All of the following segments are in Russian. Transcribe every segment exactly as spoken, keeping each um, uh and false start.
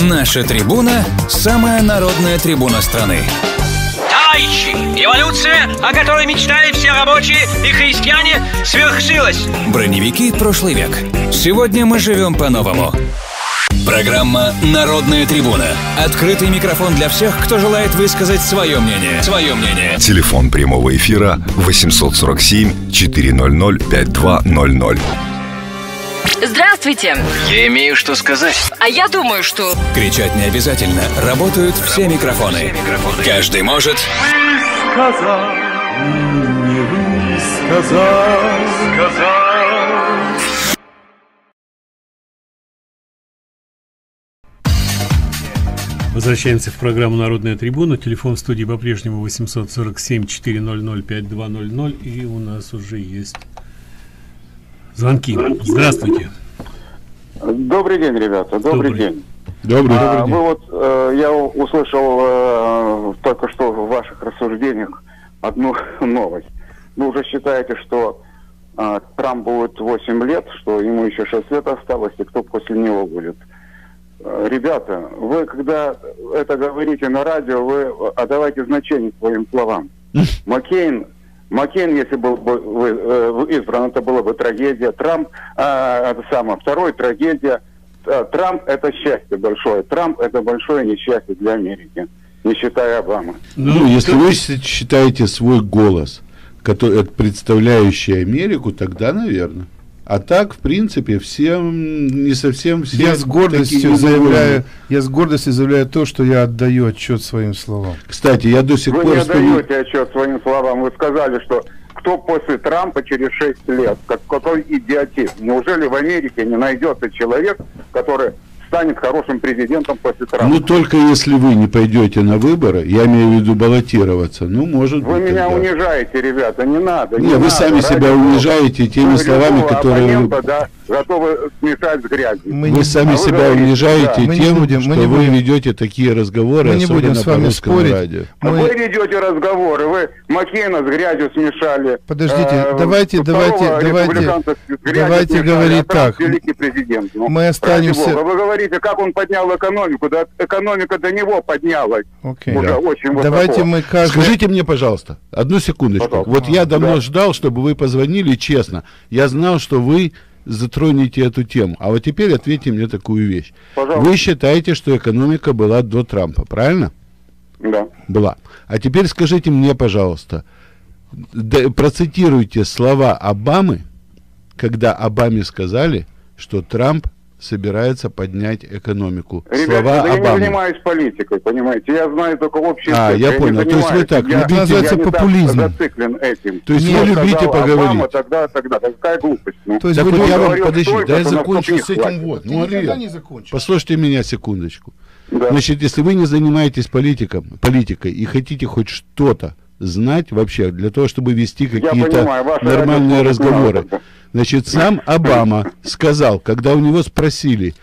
Наша трибуна – самая народная трибуна страны. Товарищи, эволюция, о которой мечтали все рабочие и крестьяне, свершилась. Броневики прошлый век. Сегодня мы живем по-новому. Программа «Народная трибуна». Открытый микрофон для всех, кто желает высказать свое мнение. Свое мнение. Телефон прямого эфира восемь сорок семь четыреста пятьдесят два ноль ноль. Здравствуйте. Я имею что сказать. А я думаю, что... Кричать не обязательно. Работают все микрофоны. Все микрофоны. Каждый может... Сказал, не сказал, сказал. Возвращаемся в программу «Народная трибуна». Телефон в студии по-прежнему восемь сорок семь четыреста пятьдесят два ноль ноль. И у нас уже есть звонки. Здравствуйте. Добрый день, ребята. Добрый, добрый. день. Добрый, а, добрый день. Вы вот, э, я услышал э, только что в ваших рассуждениях одну новость. Вы уже считаете, что э, Трамп будет восемь лет, что ему еще шесть лет осталось, и кто после него будет. Ребята, вы когда это говорите на радио, вы отдавайте значение своим словам. Маккейн, Маккейн, если был бы избран, это была бы трагедия. Трамп, а, это самое, второй трагедия. Трамп это счастье большое. Трамп это большое несчастье для Америки, не считая Обамы. Ну, ну если вы считаете свой голос, который представляющий Америку, тогда, наверное. А так, в принципе, всем не совсем всем я с гордостью заявляю, я с гордостью заявляю то, что я отдаю отчет своим словам. Кстати, я до сих вы пор. Вы не отдаете отчет своим словам. Вы сказали, что кто после Трампа через шесть лет, какой идиотизм. Неужели в Америке не найдется человек, который станет хорошим президентом после Трампа? Ну только если вы не пойдете на выборы, я имею в виду баллотироваться, ну может вы быть. Вы меня тогда унижаете, ребята, не надо. Не, не вы надо, сами себя унижаете теми словами, которые вы... Да, готовы смешать с грязью. Мы вы не... сами а себя вы унижаете да. тем, будем, что не вы будем. ведете такие разговоры, мы не будем с вами спорить. Радио. Мы... Вы ведете разговоры, вы Маккейна с грязью смешали. Подождите, э, давайте, давайте, давайте, давайте говорить так. Ну, мы останемся. Как он поднял экономику? Да, экономика до него поднялась. Okay. Уже да. очень высоко. Давайте мы каждый... Скажите мне, пожалуйста, одну секундочку. Пожалуйста. Вот а, я давно да. ждал, чтобы вы позвонили честно. Я знал, что вы затроните эту тему. А вот теперь ответьте мне такую вещь. Пожалуйста. Вы считаете, что экономика была до Трампа, правильно? Да. Была. А теперь скажите мне, пожалуйста, процитируйте слова Обамы, когда Обаме сказали, что Трамп собирается поднять экономику. Ребята, слова да я Обамы. Не занимаюсь политикой, понимаете? Я знаю только общий... А, я, я понял. То есть вы так, я, любите я популизм. Я зациклен этим. То есть вы любите поговорить. Обама, тогда, тогда. Какая глупость. Ну. То есть так вы вот я вам, подождите, да я закончу с этим вот. Ну, Олег, послушайте меня секундочку. Да. Значит, если вы не занимаетесь политиком, политикой и хотите хоть что-то знать вообще, для того, чтобы вести какие-то нормальные разговоры. Значит, сам Обама сказал, когда у него спросили,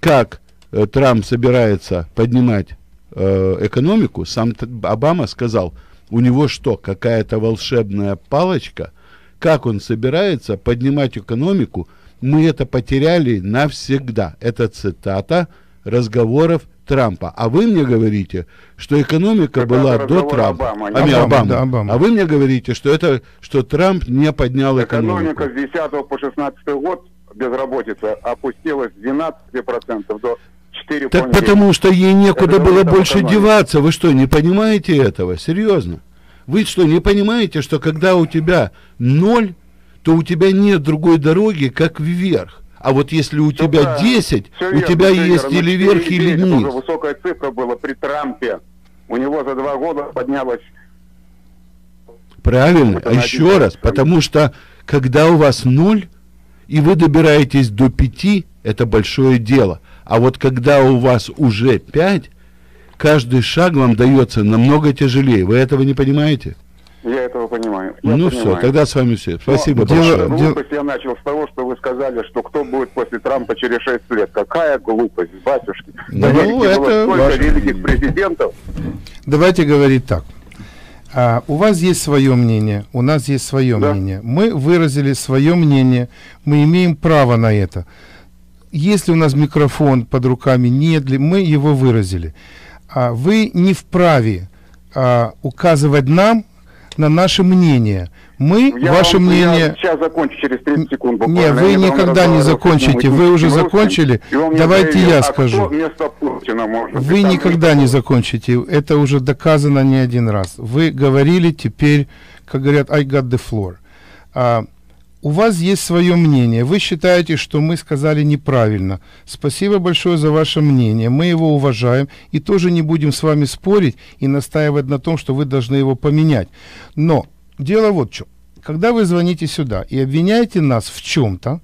как э, Трамп собирается поднимать э, экономику, сам Обама сказал, у него что, какая-то волшебная палочка, как он собирается поднимать экономику, мы это потеряли навсегда. Это цитата разговоров Трампа. А вы мне говорите, что экономика это была до Трампа. Обама, а, Обама, Обама. Да, Обама. А вы мне говорите, что это, что Трамп не поднял экономику. Экономика с десятого по шестнадцатый год безработица опустилась с двенадцати процентов до четырёх. Так потому что ей некуда это было больше экономика. деваться. Вы что, не понимаете этого? Серьезно. Вы что, не понимаете, что когда у тебя ноль, то у тебя нет другой дороги, как вверх? А вот если у все тебя десять, верно, у тебя есть верно. или вверх, или низ. Уже высокая цифра была при Трампе. У него за два года поднялась... Правильно. А еще раз. Потому что, когда у вас ноль, и вы добираетесь до пяти, это большое дело. А вот когда у вас уже пять, каждый шаг вам дается намного тяжелее. Вы этого не понимаете? Я этого понимаю. Я ну понимаю. Все, тогда с вами все. Спасибо Но, большое. Глупость я начал с того, что вы сказали, что кто будет после Трампа через шесть лет. Какая глупость, батюшки. Да ну, это ваш... великих президентов. Давайте говорить так. А, у вас есть свое мнение, у нас есть свое да. мнение. Мы выразили свое мнение, мы имеем право на это. если у нас микрофон под руками нет, мы его выразили. Вы не вправе а, указывать нам на наше мнение. Мы, я ваше вам, мнение... Я сейчас закончу, через тридцать секунд буквально. Нет, вы я никогда не закончите. Вы уже русским, закончили. Давайте говорили, я а скажу. Вы никогда там... не закончите. Это уже доказано не один раз. Вы говорили теперь, как говорят, I got the floor. А, у вас есть свое мнение. Вы считаете, что мы сказали неправильно. Спасибо большое за ваше мнение. Мы его уважаем и тоже не будем с вами спорить и настаивать на том, что вы должны его поменять. Но дело вот в чем. Когда вы звоните сюда и обвиняете нас в чем-то,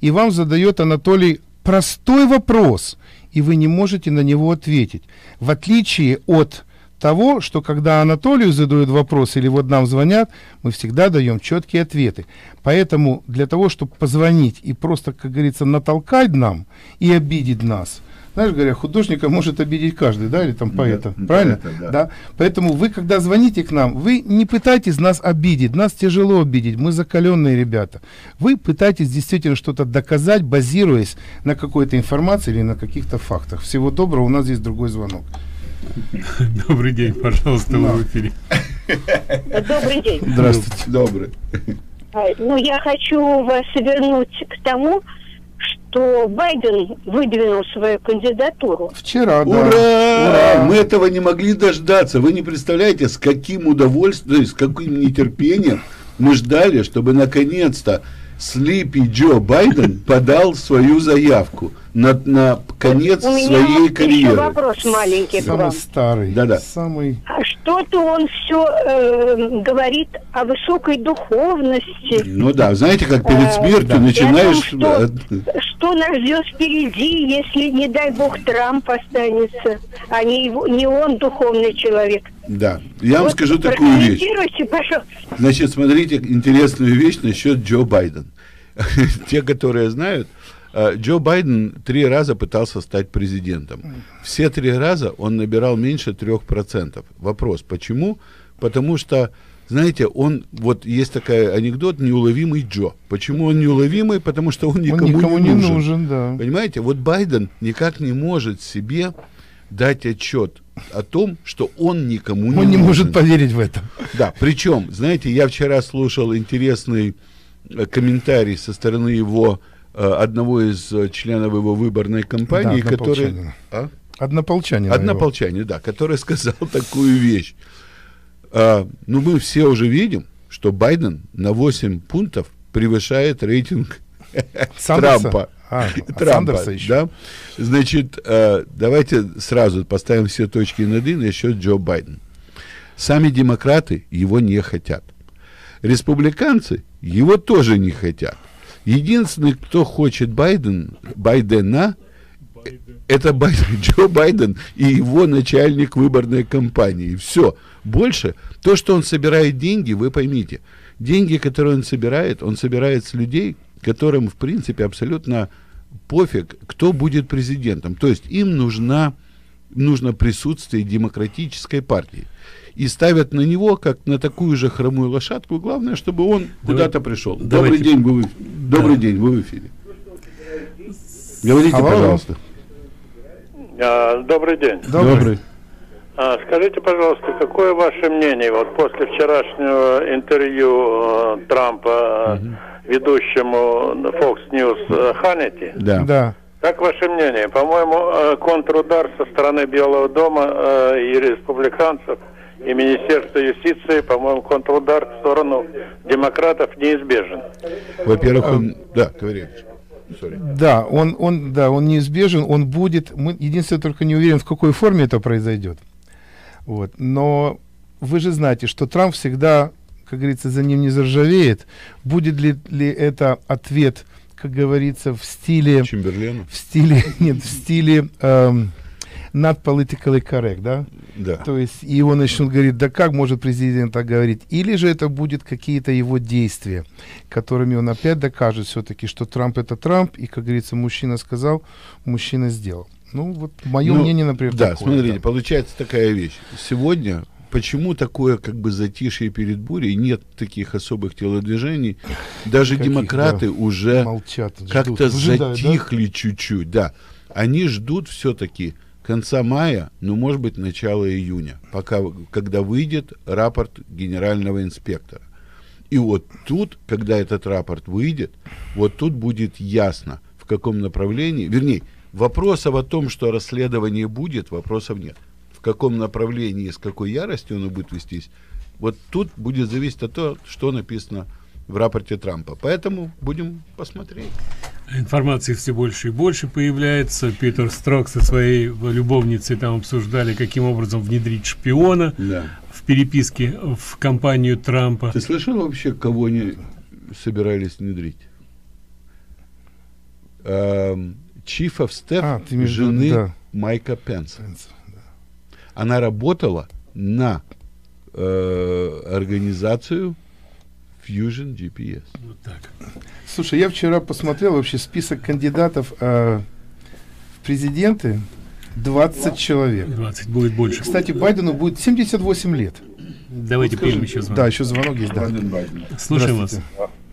и вам задает Анатолий простой вопрос, и вы не можете на него ответить. В отличие от того, что когда Анатолию задают вопрос или вот нам звонят, мы всегда даем четкие ответы. Поэтому для того, чтобы позвонить и просто, как говорится, натолкать нам и обидеть нас, знаешь, говоря, художника может обидеть каждый, да, или там поэта, да, правильно? Поэта, да. Да? Поэтому вы, когда звоните к нам, вы не пытайтесь нас обидеть, нас тяжело обидеть, мы закаленные ребята. Вы пытаетесь действительно что-то доказать, базируясь на какой-то информации или на каких-то фактах. Всего доброго, у нас здесь другой звонок. Добрый день, пожалуйста, вы в эфире. Добрый день. Здравствуйте. Добрый. Ну, я хочу вас вернуть к тому, что Байден выдвинул свою кандидатуру. Вчера, да. Ура! Ура! Мы этого не могли дождаться. Вы не представляете, с каким удовольствием, с каким нетерпением мы ждали, чтобы наконец-то Слипи Джо Байден подал свою заявку на, на конец у своей меня карьеры. Вопрос маленький. Самый вам. Старый. Да-да. Самый... Что-то он все э, говорит о высокой духовности. Ну да, знаете, как перед смертью э, начинаешь... Том, что, что нас ждет впереди, если, не дай бог, Трамп останется, а не, его, не он духовный человек. Да, я вот вам скажу такую вещь. Пожалуйста. Значит, смотрите, интересную вещь насчет Джо Байдена. Те, которые знают, Джо Байден три раза пытался стать президентом. Все три раза он набирал меньше трёх процентов. Вопрос, почему? Потому что, знаете, он, вот есть такой анекдот, неуловимый Джо. Почему он неуловимый? Потому что он никому, он никому не нужен. Не нужен, да. Понимаете, вот Байден никак не может себе дать отчет о том, что он никому он не Он не может нужен. Поверить в это. Да, причем, знаете, я вчера слушал интересный комментарий со стороны его, одного из членов его выборной кампании, да, который... А? Однополчанин. Однополчанин, да, который сказал такую вещь. А, ну, мы все уже видим, что Байден на восемь пунктов превышает рейтинг Сандерса? Трампа. А, Трампа, а да? Значит, давайте сразу поставим все точки над «и» насчет Джо Байдена. Сами демократы его не хотят. Республиканцы его тоже не хотят. Единственный, кто хочет Байден, Байдена, Байден. это Байден, Джо Байден и его начальник выборной кампании. Все. Больше то, что он собирает деньги, вы поймите. Деньги, которые он собирает, он собирает с людей, которым, в принципе, абсолютно пофиг, кто будет президентом. То есть им нужна, нужно присутствие демократической партии. И ставят на него, как на такую же хромую лошадку. Главное, чтобы он куда-то пришел. Добрый Давайте. день, вы, добрый да. день, вы в эфире. Говорите, Алло. пожалуйста. А, добрый день. Добрый. А, скажите, пожалуйста, какое ваше мнение вот после вчерашнего интервью э, Трампа угу. ведущему Fox News э, Ханнити? Да. да. Как ваше мнение? По-моему, контрудар со стороны Белого дома э, и республиканцев, и Министерство юстиции, по-моему, контрудар в сторону демократов неизбежен. Во-первых, он... А, да, говори. Да, он, он, да, он неизбежен, он будет. Мы, единственное, только не уверен, в какой форме это произойдет. Вот. Но вы же знаете, что Трамп всегда, как говорится, за ним не заржавеет. Будет ли, ли это ответ, как говорится, в стиле... Чемберлена? В стиле... Нет, в стиле... Эм, not politically correct, да? Да. То есть, и он начнет говорить, да как может президент так говорить? Или же это будут какие-то его действия, которыми он опять докажет все-таки, что Трамп это Трамп, и, как говорится, мужчина сказал, мужчина сделал. Ну, вот мое ну, мнение, например, да, такое. Да, смотрите, получается такая вещь. Сегодня Почему такое как бы затишье перед бурей? Нет таких особых телодвижений. Даже Каких, демократы да, уже как-то затихли чуть-чуть. Да? Да. Они ждут все-таки конца мая, ну, может быть, начала июня, пока, когда выйдет рапорт генерального инспектора. И вот тут, когда этот рапорт выйдет, вот тут будет ясно, в каком направлении, вернее, вопросов о том, что расследование будет, вопросов нет. В каком направлении, с какой яростью оно будет вестись, вот тут будет зависеть от того, что написано в рапорте Трампа. Поэтому будем посмотреть. Информации все больше и больше появляется. Питер Строк со своей любовницей там обсуждали, каким образом внедрить шпиона да. в переписке в кампанию Трампа. Ты слышал вообще, кого они собирались внедрить? Chief of Staff а, ты между... жены да. Майка Пенса. Пенса да. Она работала на э, организацию Fusion джи пи эс. Вот так. Слушай, я вчера посмотрел вообще список кандидатов э, в президенты. двадцать человек. двадцать будет больше. Кстати, Байдену будет семьдесят восемь лет. Давайте вот примем еще звонок. Да, еще звонок есть. Да. Слушаем вас.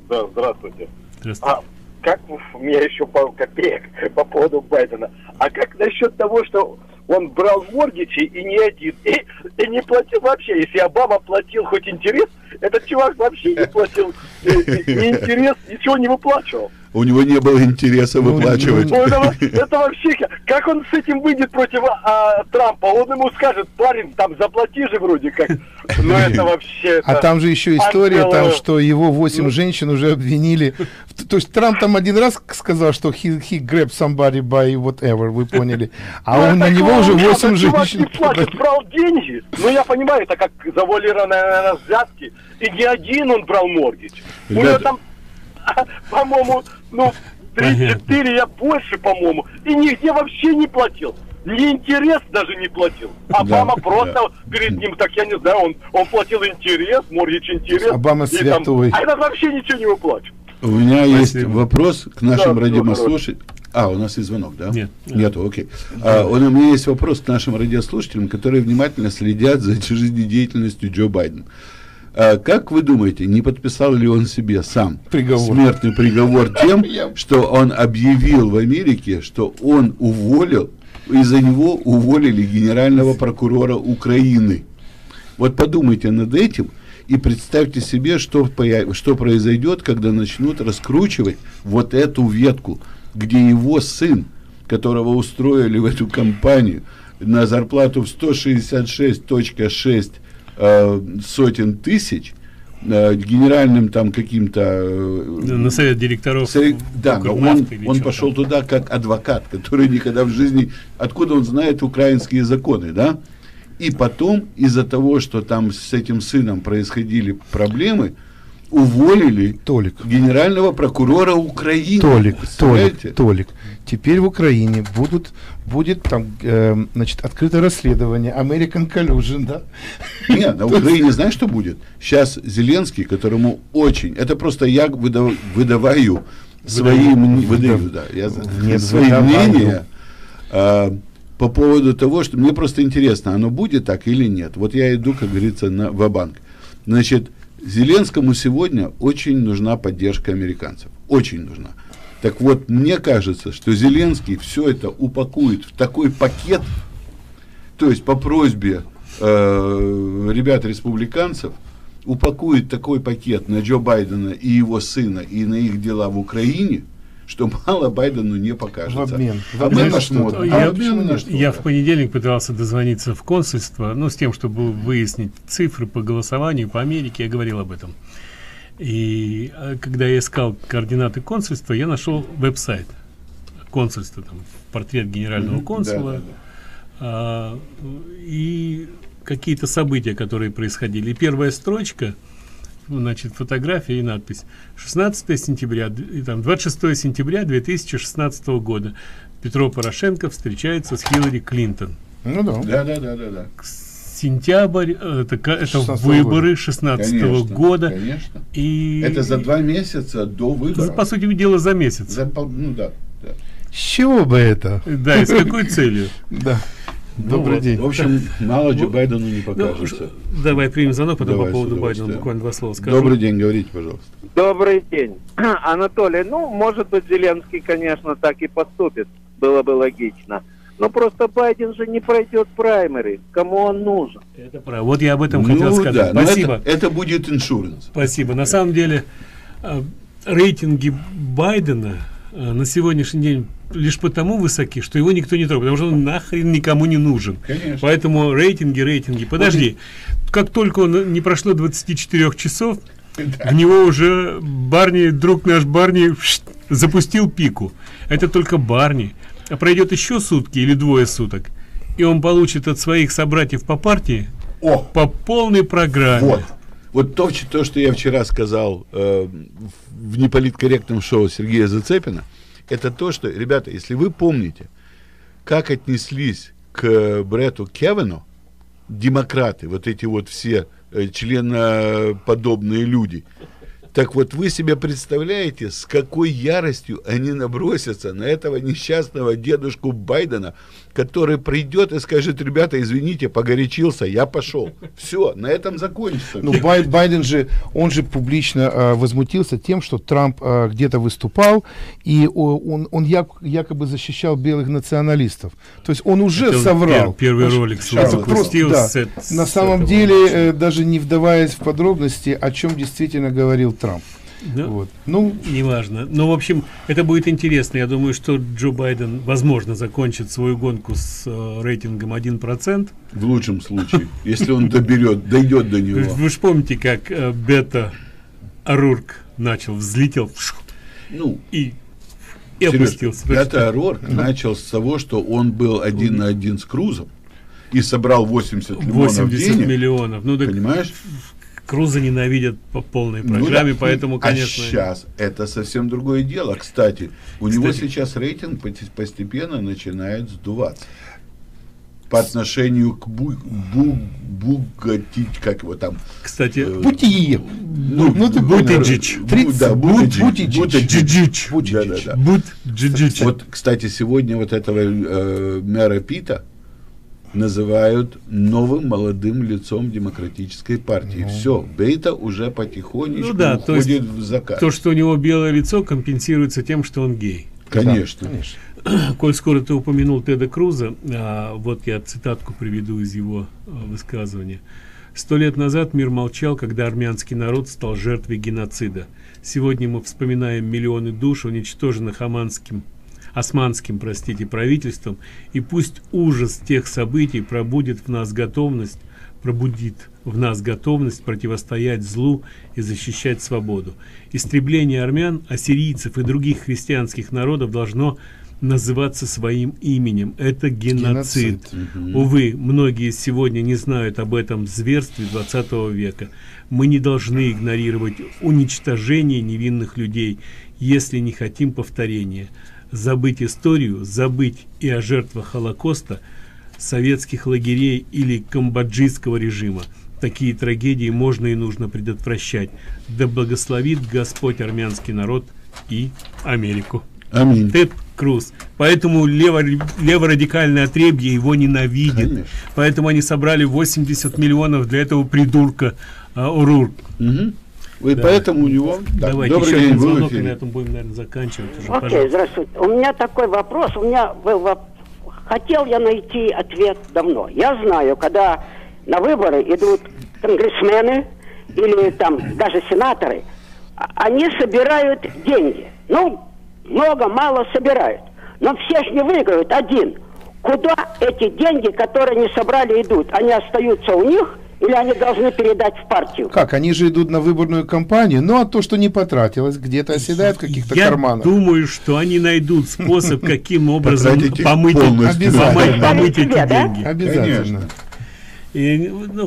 Да, здравствуйте. Здравствуйте. А, как у меня еще пару копеек по поводу Байдена. А как насчет того, что он брал моргичи и не один, и, и не платил вообще. Если Обама платил хоть интерес, этот чувак вообще не платил ни интерес, ничего не выплачивал. У него не было интереса выплачивать. Это вообще, как он с этим выйдет против Трампа? Он ему скажет, парень, там заплати же вроде как. Но это вообще... А там же еще история, там, что его восемь женщин уже обвинили. То есть Трамп там один раз сказал, что he grabbed somebody by whatever, вы поняли. А на него уже восемь женщин... Чувак не платит, брал деньги. Ну я понимаю, это как завуалированные взятки. И не один он брал моргич. У него там... По-моему, ну, три-четыре я больше, по-моему, и нигде вообще не платил. Ни интерес даже не платил. Обама да, просто да. перед ним, так я не знаю, он, он платил интерес, моргич интерес. Обама святой. Там, а этот вообще ничего не выплачивает. У меня Спасибо. есть вопрос к нашим да, радиослушателям. А, у нас есть звонок, да? Нет. Нету, окей. Да. А, у меня есть вопрос к нашим радиослушателям, которые внимательно следят за жизнедеятельностью Джо Байдена. А как вы думаете, не подписал ли он себе сам приговор. смертный приговор тем, что он объявил в Америке, что он уволил, из-за него уволили генерального прокурора Украины? Вот подумайте над этим и представьте себе, что, что произойдет, когда начнут раскручивать вот эту ветку, где его сын, которого устроили в эту компанию на зарплату в сто шестьдесят шесть и шесть сотен тысяч генеральным там каким-то на совет директоров совет, да, он, он пошел там. Туда как адвокат, который никогда в жизни, откуда он знает украинские законы, да, и потом из-за того, что там с этим сыном происходили проблемы, уволили Толик. генерального прокурора Украины. Толик, Толик, Толик. Теперь в Украине будут, будет там, э, значит, открыто расследование American Collusion, да? Нет, на Украине знаешь, что будет? Сейчас Зеленский, которому очень, это просто я выдав, выдаваю свои мнения э, по поводу того, что мне просто интересно, оно будет так или нет. Вот я иду, как говорится, на ва-банк. Значит, Зеленскому сегодня очень нужна поддержка американцев. Очень нужна. Так вот, мне кажется, что Зеленский все это упакует в такой пакет, то есть по просьбе э, ребят-республиканцев, упакует такой пакет на Джо Байдена и его сына, и на их дела в Украине, что мало Байдену не покажется. В обмен. В обмен на что-то. Я, а я в понедельник пытался дозвониться в консульство, ну, с тем, чтобы выяснить цифры по голосованию по Америке, я говорил об этом. И когда я искал координаты консульства, я нашел веб-сайт консульства, там, портрет генерального консула, да, да, да. А, и какие-то события, которые происходили. И первая строчка, значит, фотография и надпись шестнадцатое сентября и там двадцать шестое сентября две тысячи шестнадцатого года Петр Порошенко встречается с Хиллари Клинтон. Ну да, да, да, да, да, да. Сентябрь, это, это выборы шестнадцатого года, конечно. И это за два месяца до выборов, по сути дела за месяц, за, ну, да, да. С чего бы это, да, и с какой целью, да. Добрый ну, день. Вот. В общем, мало Джо Байдену не покажется. Ну, давай примем звонок, потом давай по поводу Байдена буквально два слова скажу. Добрый день, говорите, пожалуйста. Добрый день, Анатолий. Ну, может быть, Зеленский, конечно, так и поступит. Было бы логично. Но просто Байден же не пройдет праймери. Кому он нужен? Это правда. Вот я об этом ну, хотел сказать. Да. Спасибо. Это, это будет иншуранс. Спасибо. На самом деле, рейтинги Байдена на сегодняшний день лишь потому высоки, что его никто не трогает, потому что он нахрен никому не нужен. Конечно. Поэтому рейтинги, рейтинги. Подожди, он... как только он не прошло двадцати четырёх часов, да. в него уже Барни, друг наш Барни, запустил пику. Это только Барни. А пройдет еще сутки или двое суток, и он получит от своих собратьев по партии О! по полной программе. Вот. Вот то, то, что я вчера сказал э, в неполиткорректном шоу Сергея Зацепина, это то, что, ребята, если вы помните, как отнеслись к Брету Кевину демократы, вот эти вот все э, членоподобные люди, так вот вы себе представляете, с какой яростью они набросятся на этого несчастного дедушку Байдена, который придет и скажет: ребята, извините, погорячился, я пошел. Все, на этом закончится. Ну, Бай, Байден же, он же публично э, возмутился тем, что Трамп э, где-то выступал, и он, он якобы защищал белых националистов. То есть он уже это соврал. Первый он, ролик это просто, да, с, на самом деле, э, даже не вдаваясь в подробности, о чем действительно говорил Трамп. Ну, вот. ну, неважно. Но, в общем, это будет интересно. Я думаю, что Джо Байден, возможно, закончит свою гонку с э, рейтингом один процент. В лучшем случае, если он доберет, дойдет до него. Вы же помните, как э, Бето О'Рурк начал, взлетел ну, и, и Сереж, опустился. Бето О'Рурк начал с того, что он был один на один с Крузом и собрал восемьдесят миллионов денег. Ну, так, понимаешь? Круза ненавидят по полной программе, ну, да. поэтому, конечно... А сейчас это совсем другое дело. Кстати, у Кстати. него сейчас рейтинг постепенно начинает сдуваться. По отношению к бу, бу, бугатить, как его там... Кстати... Э, Бутиджич. Ну, ну, Бутиджич. Да, Бутиджич. Бутиджич. Вот, кстати, сегодня вот этого э, мэра Питта называют новым молодым лицом демократической партии. Ну. Все, Бейта уже потихонечку ну, да, уходит в закат. То, что у него белое лицо, компенсируется тем, что он гей. Конечно. Да, конечно. Коль скоро ты упомянул Теда Круза, а, вот я цитатку приведу из его а, высказывания. «Сто лет назад мир молчал, когда армянский народ стал жертвой геноцида. Сегодня мы вспоминаем миллионы душ, уничтоженных оманским османским, простите, правительством, и пусть ужас тех событий пробудет в нас готовность, пробудит в нас готовность противостоять злу и защищать свободу. Истребление армян, ассирийцев и других христианских народов должно называться своим именем. Это геноцид. геноцид. Увы, многие сегодня не знают об этом зверстве двадцатого века. Мы не должны игнорировать уничтожение невинных людей, если не хотим повторения. Забыть историю, забыть и о жертвах Холокоста, советских лагерей или камбоджийского режима. Такие трагедии можно и нужно предотвращать. Да благословит Господь армянский народ и Америку». Аминь. Тед Круз. Поэтому лево, леворадикальное отребье его ненавидит. Конечно. Поэтому они собрали восемьдесят миллионов для этого придурка О'Рурк. Угу. И да. поэтому у него... Да. Давайте Добрый еще один звонок, и на этом будем, наверное, заканчивать. Уже, Окей, пожалуйста. Здравствуйте. У меня такой вопрос. У меня был воп... Хотел я найти ответ давно. Я знаю, когда на выборы идут конгрессмены или там даже сенаторы, они собирают деньги. Ну, много-мало собирают. Но все же не выиграют. Один. Куда эти деньги, которые не собрали, идут? Они остаются у них... Или они должны передать в партию? Как? Они же идут на выборную кампанию, ну а то, что не потратилось, где-то оседает в каких-то карманах. Я думаю, что они найдут способ, каким образом помыть эти деньги. Обязательно.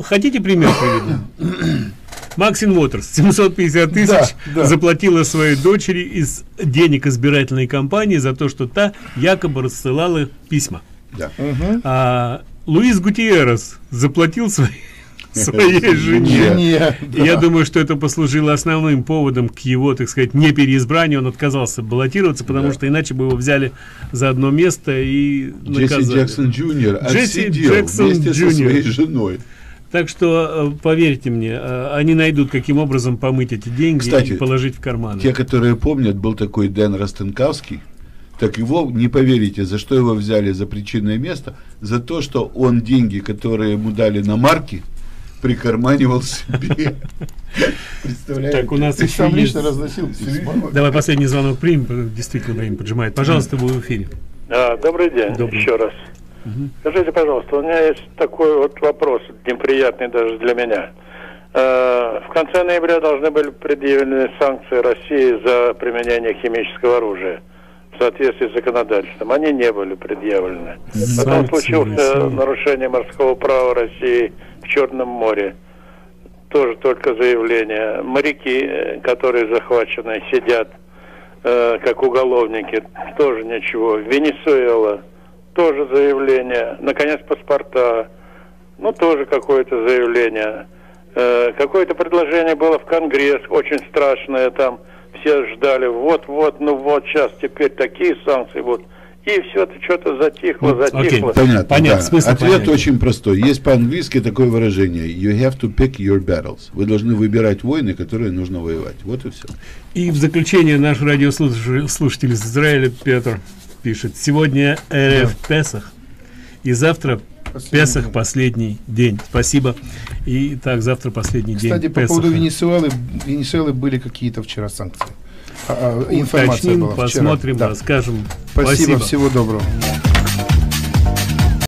Хотите пример приведу? Максин Уотерс семьсот пятьдесят тысяч да, да. заплатила своей дочери из денег избирательной кампании за то, что та якобы рассылала письма. Да. А, Луис Гутиеррес заплатил свои своей жене. Я думаю, что это послужило основным поводом к его, так сказать, не переизбранию. Он отказался баллотироваться, потому что иначе бы его взяли за одно место и наказали. Джесси Джексон Джуниор отсидел вместе со своей женой. Так что, поверьте мне, они найдут, каким образом помыть эти деньги. Кстати, и положить в карман. Те, которые помнят, был такой Дэн Ростенковский. Так его, не поверите, за что его взяли за причинное место? За то, что он деньги, которые ему дали на марки, прикарманивал себе. Представляете? Так, у нас еще лично разносил. Давай последний звонок примем, действительно время поджимает. Пожалуйста, вы в эфире. Добрый день еще раз. Скажите, пожалуйста, у меня есть такой вот вопрос, неприятный даже для меня. В конце ноября должны были предъявлены санкции России за применение химического оружия в соответствии с законодательством. Они не были предъявлены. Потом случилось нарушение морского права России в Черном море. Тоже только заявление. Моряки, которые захвачены, сидят э, как уголовники. Тоже ничего. Венесуэла. Тоже заявление. Наконец, паспорта. Ну, тоже какое-то заявление. Э, какое-то предложение было в Конгресс, очень страшное там. Все ждали, вот-вот, ну вот, сейчас теперь такие санкции будут. И все это что-то затихло, затихло. Okay, понятно, понятно, да. Ответ понятен. Очень простой. Есть по-английски такое выражение. You have to pick your battles. Вы должны выбирать войны, которые нужно воевать. Вот и все. И в заключение наш радиослушатель из Израиля Петр пишет. Сегодня РФ Песах, и завтра последний Песах день. Последний день. Спасибо. И так, завтра последний Кстати, день. Кстати, по Песаха. Поводу Венесуэлы, Венесуэлы были какие-то вчера санкции. А, информация Уточним, была вчера. Посмотрим, да. Расскажем. Спасибо, Спасибо. Всего доброго.